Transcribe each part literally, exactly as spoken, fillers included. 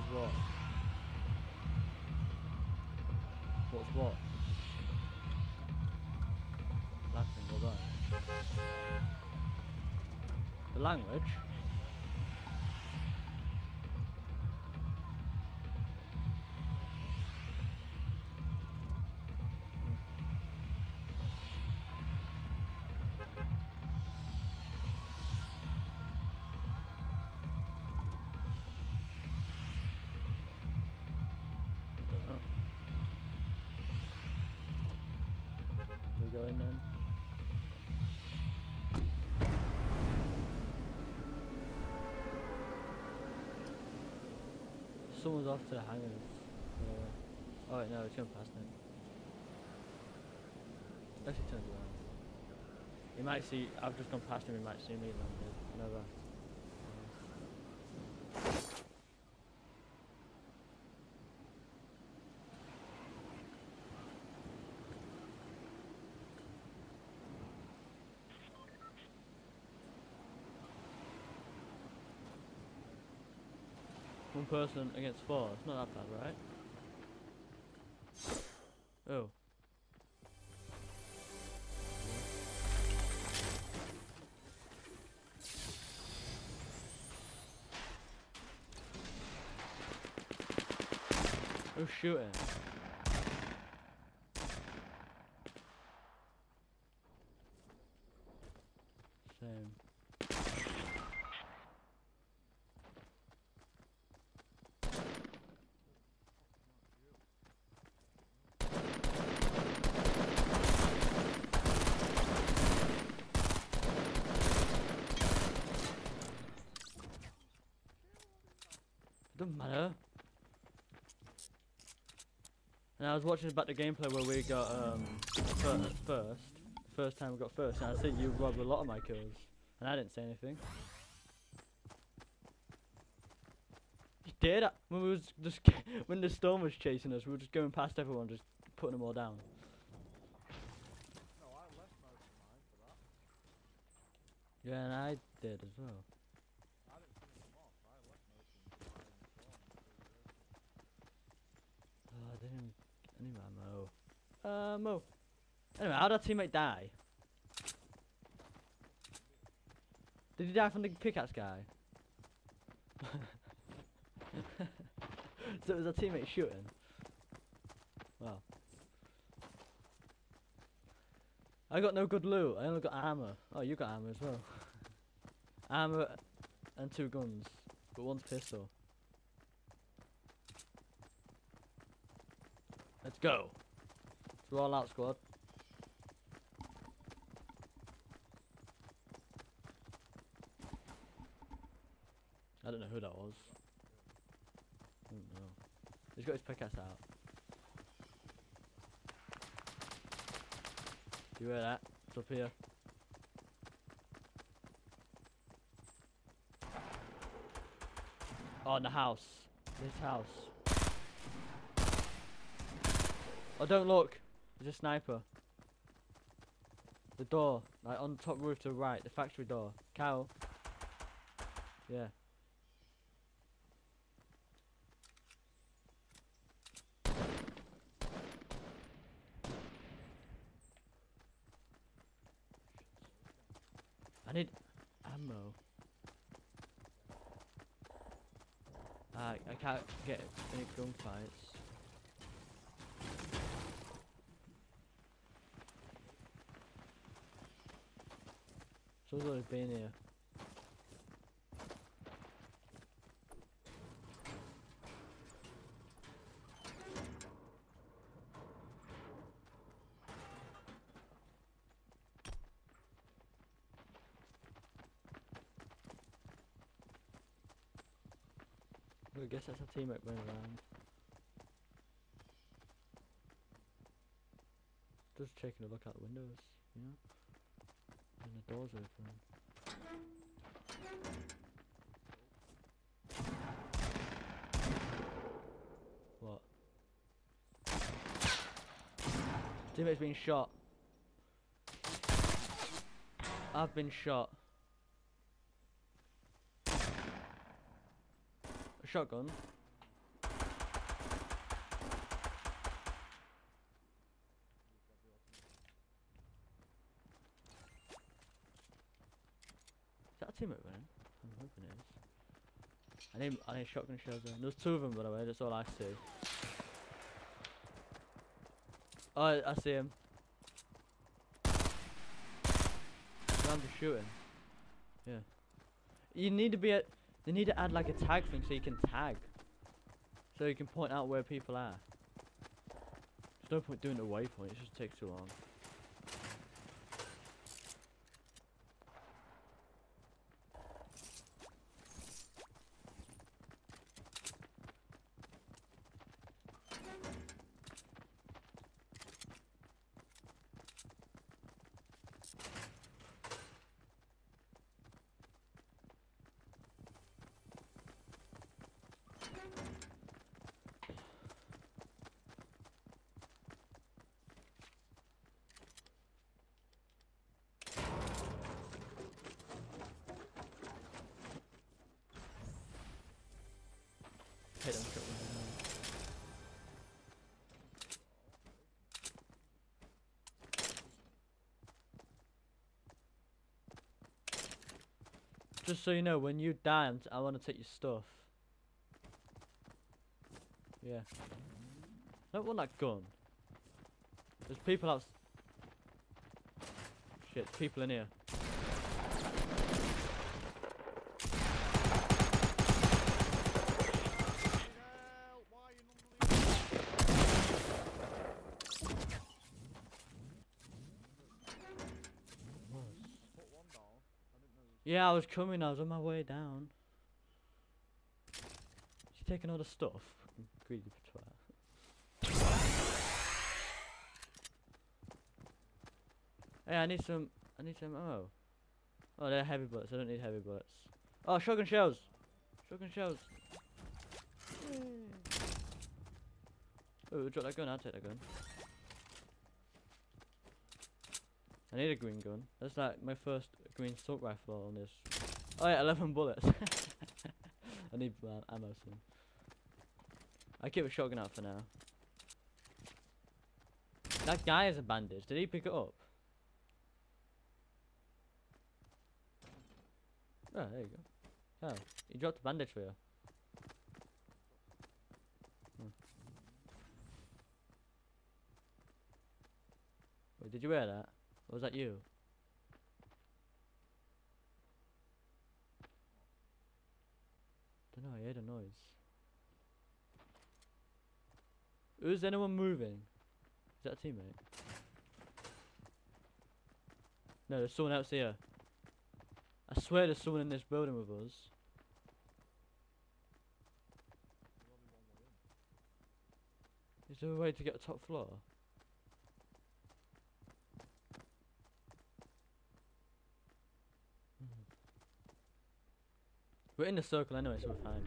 is wrong? What's what? Latin or that? The language? Going then. Someone's off to the hangars. Uh, Alright, no, it's going past now. Unless he turns around. He might see, I've just gone past him, he might see me then. Never. One person against four, it's not that bad, right? Oh. Who's shooting? Same. Doesn't matter. And I was watching about the gameplay where we got um, first, first, first time we got first, and I think you robbed a lot of my kills, and I didn't say anything. Just did I, when we was just when the storm was chasing us, we were just going past everyone, just putting them all down. No, I left most of mine for that. Yeah, and I did as well. Oh, I didn't even need ammo. Uh, ammo. Anyway, how did our teammate die? Did he die from the pickaxe guy? So it was our teammate shooting. Wow. I got no good loot. I only got armor. Oh, you got armor as well. Armor and two guns, but one's pistol. Let's go. Let's roll out, squad. I don't know who that was. I don't know. He's got his pickaxe out. Do you hear that? It's up here. Oh, in the house. This house. Oh, don't look. There's a sniper. The door, like on the top roof to the right, the factory door. Cow. Yeah. I need ammo. I I can't get any gunfights. Someone's already been here. Well, I guess that's a teammate running around. Just taking a look out the windows, you know? And the door's open. What? Teammate's been shot. I've been shot. A shotgun. team up winning? I'm hoping it is. I need, I need shotgun shells in. There's two of them, by the way, that's all I see. Oh, I see him. I'm just shooting. Yeah. You need to be at. They need to add like a tag thing so you can tag. So you can point out where people are. There's no point doing the waypoint, it just takes too long. Hit him. Just so you know, when you die, I want to take your stuff. Yeah. I don't want that gun. There's people out. Shit, people in here. Yeah, I was coming, I was on my way down. She's taking all the stuff. Greedy twat. Hey, I need some I need some ammo. Oh, they're heavy bullets, I don't need heavy bullets. Oh, shotgun shells! Shotgun shells. Oh, drop that gun, I'll take that gun. I need a green gun. That's like my first green assault rifle on this. Oh yeah, eleven bullets. I need uh, ammo soon. I keep a shotgun out for now. That guy is a bandage. Did he pick it up? Oh, there you go. Oh, he dropped a bandage for you. Hmm. Wait, did you wear that? Or was that you? Dunno, I heard a noise. Is anyone moving? Is that a teammate? No, there's someone else here. I swear there's someone in this building with us. Is there a way to get the top floor? We're in the circle anyway, so we're fine.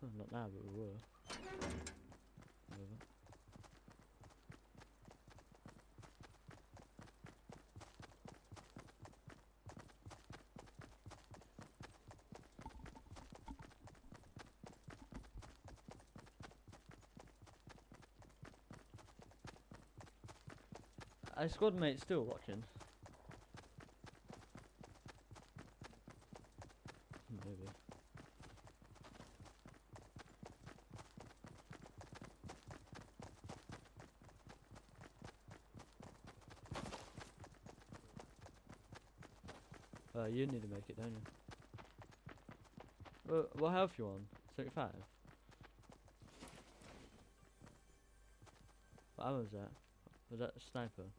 Well, not now, but we were. Whatever. Our squad mate's still watching. Maybe. Uh, you need to make it, don't you? Well, what health you on? seventy-five? What ammo was that? Was that a sniper?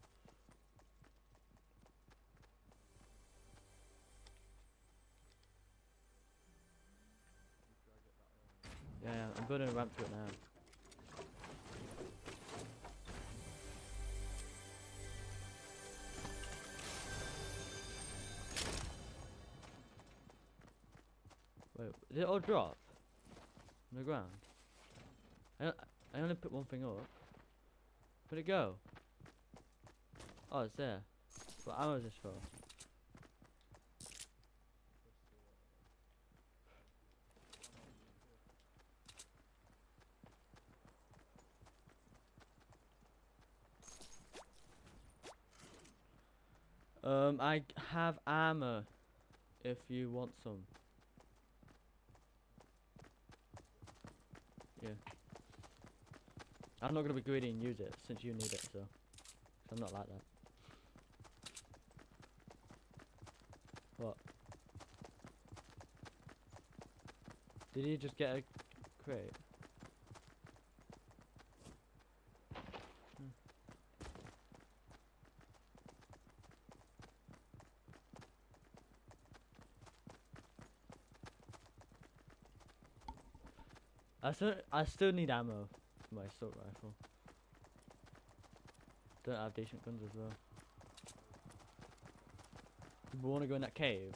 I'm building a ramp to it now. Wait, did it all drop? On the ground? I, I only put one thing up. Where'd it go? Oh, it's there. What ammo is this for? Um, I have armor if you want some. Yeah. I'm not going to be greedy and use it since you need it, so. I'm not like that. What? Did he just get a crate? Hmm. I still, I still need ammo for my assault rifle. Don't have decent guns as well. Do we want to go in that cave?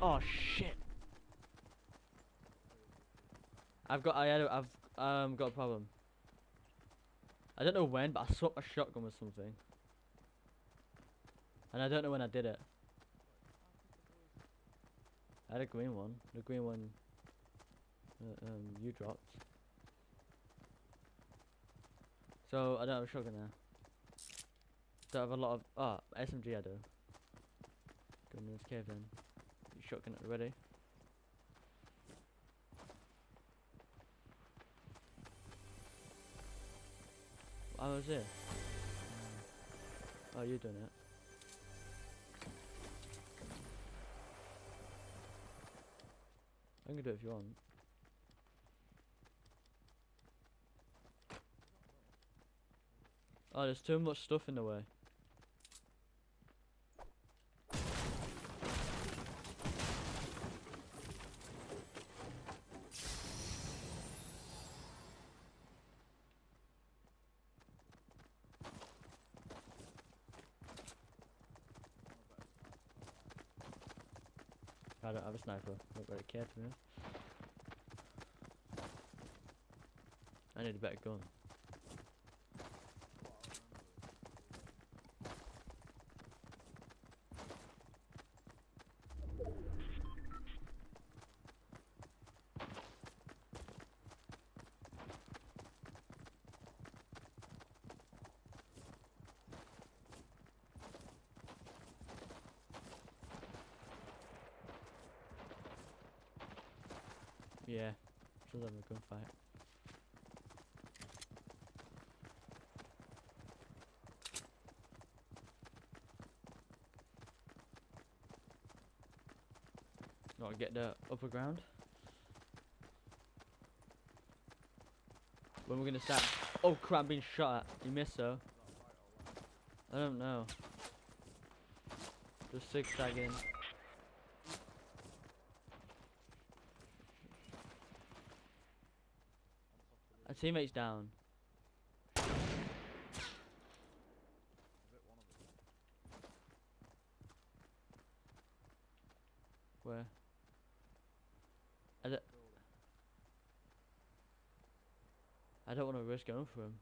Oh shit! I've got, I, I've um got a problem. I don't know when, but I swapped my shotgun with something, and I don't know when I did it. I had a green one. The green one uh, um you dropped. So I don't have a shotgun now. Don't have a lot of ah oh, S M G. I do. Go in this cave then. Get your shotgun at the ready. What ammo's here? Oh, you're doing it. I can do it if you want. Oh, there's too much stuff in the way. I don't have a sniper, not very care to me. I need a better gun. Yeah, should have a gunfight. Gotta get the upper ground. When we're gonna start? Oh crap! I'm being shot at. You missed though. I don't know. Just zigzagging. Our teammate's down. Where? I don't, I don't want to risk going for him.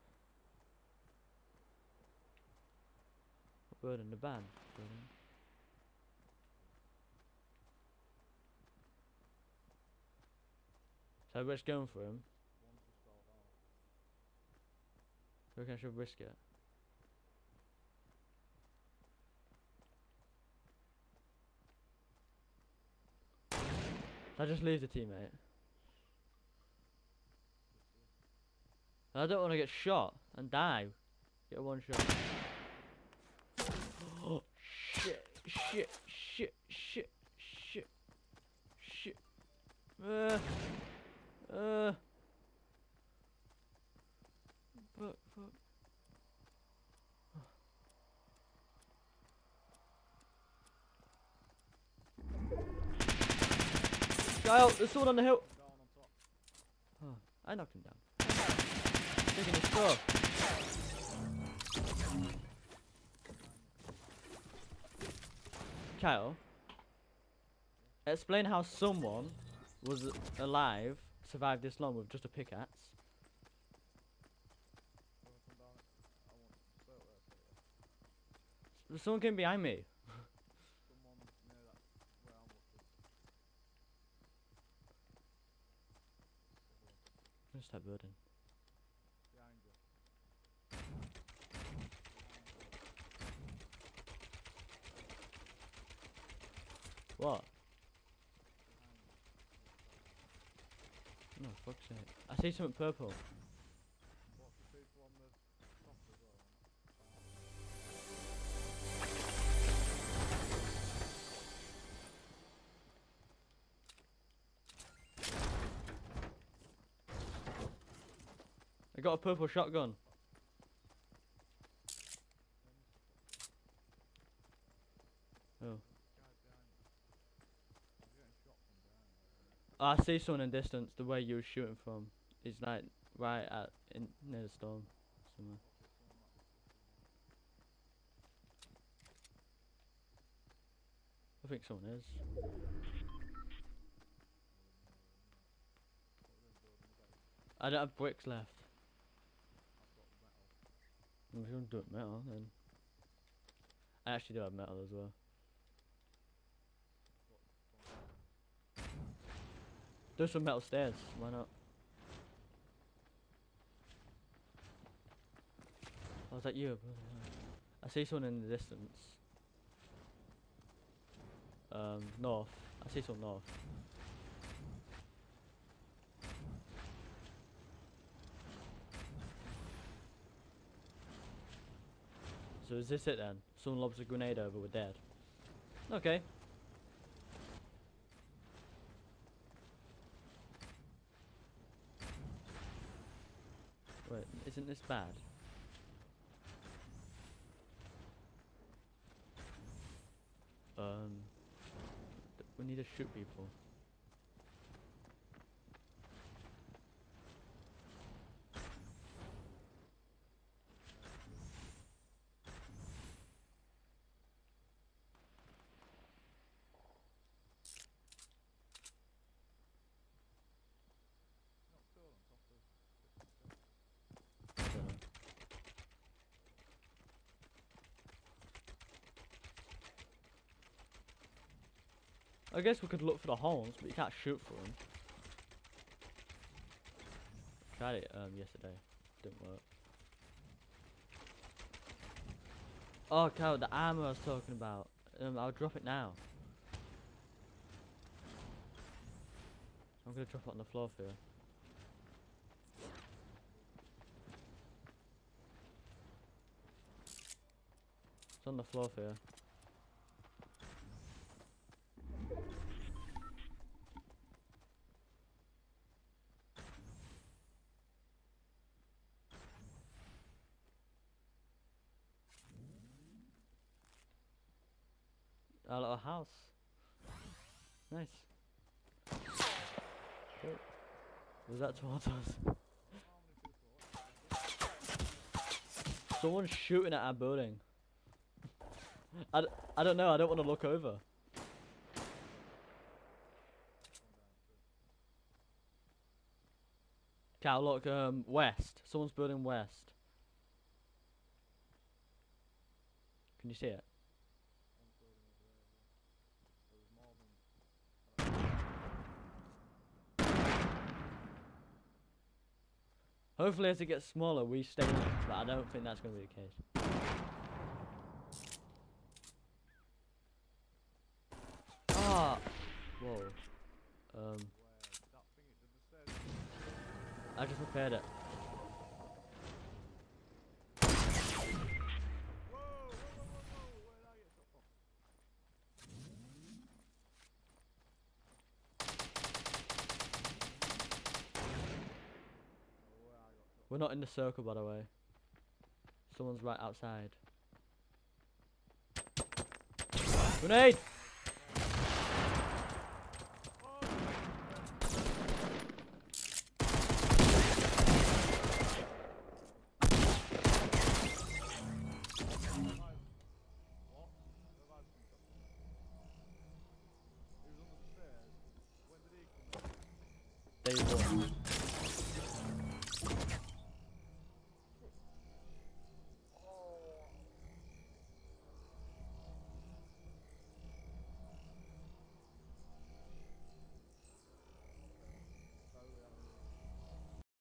A bird in the band. Brilliant. So I risk going for him. I reckon I should risk it. I just leave the teammate. I don't want to get shot and die. Get a one shot. Oh shit! Shit! Shit! Shit! Shit! Shit! Uh. Uh. Fuck, fuck. Guy out, there's someone on the hill. Oh, I knocked him down. Taking his stuff. Kyle, explain how someone was alive, survived this long with just a pickaxe. There's someone came behind me. Where's that bird in? Behind you. What? No, fuck's sake. I see something purple. I got a purple shotgun. Oh. I see someone in distance. The way you were shooting from is like right at in near the storm somewhere. I think someone is. I don't have bricks left. If you want to do it metal, then I actually do have metal as well. Do some metal stairs, why not? Oh, is that you? I see someone in the distance. Um, north. I see someone north. So is this it then? Someone lobs a grenade over, we're dead. Okay. Wait, isn't this bad? Um, we need to shoot people. I guess we could look for the holes, but you can't shoot for them. Tried it um, yesterday, didn't work. Oh cow, the armor I was talking about. Um, I'll drop it now. I'm gonna drop it on the floor for you. It's on the floor for you. Our little house. Nice. Oh. Was that towards us? Someone's shooting at our building. I, d I don't know, I don't want to look over. Cal, look, um, west. Someone's building west. Can you see it? Hopefully as it gets smaller we stay in it, but I don't think that's going to be the case. Ah! Whoa. Um. I just repaired it. We're not in the circle, by the way. Someone's right outside. Grenade! There you go.